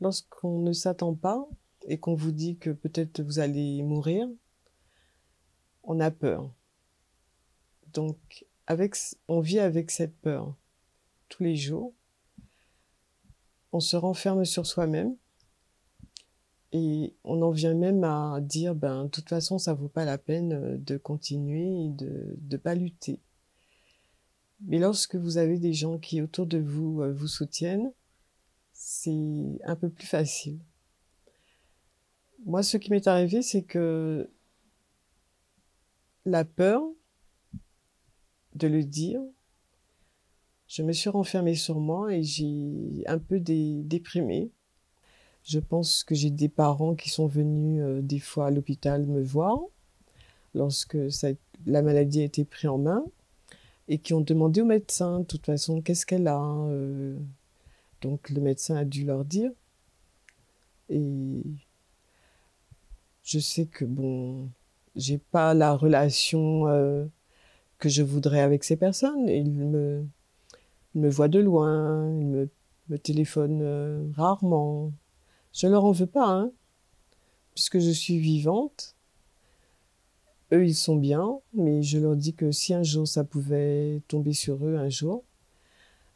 lorsqu'on ne s'attend pas et qu'on vous dit que peut-être vous allez mourir, on a peur. Donc, on vit avec cette peur tous les jours. On se renferme sur soi-même et on en vient même à dire, ben, de toute façon, ça ne vaut pas la peine de continuer et de ne pas lutter. Mais lorsque vous avez des gens qui autour de vous vous soutiennent, c'est un peu plus facile. Moi, ce qui m'est arrivé, c'est que la peur de le dire, je me suis renfermée sur moi et j'ai un peu déprimée. Je pense que j'ai des parents qui sont venus des fois à l'hôpital me voir lorsque la maladie a été prise en main et qui ont demandé au médecin, de toute façon, qu'est-ce qu'elle a Donc le médecin a dû leur dire. Et je sais que, bon, j'ai pas la relation que je voudrais avec ces personnes. Ils me voient de loin, ils me téléphonent rarement. Je leur en veux pas, hein, puisque je suis vivante. Eux, ils sont bien, mais je leur dis que si un jour ça pouvait tomber sur eux, un jour,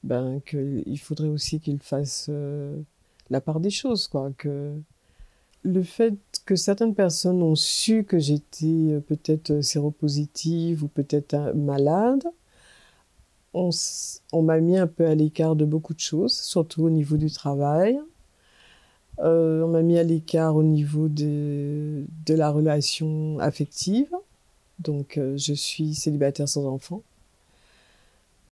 ben, qu'il faudrait aussi qu'ils fassent la part des choses, quoi. Que le fait que certaines personnes ont su que j'étais peut-être séropositive ou peut-être malade, on m'a mis un peu à l'écart de beaucoup de choses, surtout au niveau du travail. On m'a mis à l'écart au niveau de la relation affective. Donc, je suis célibataire sans enfant.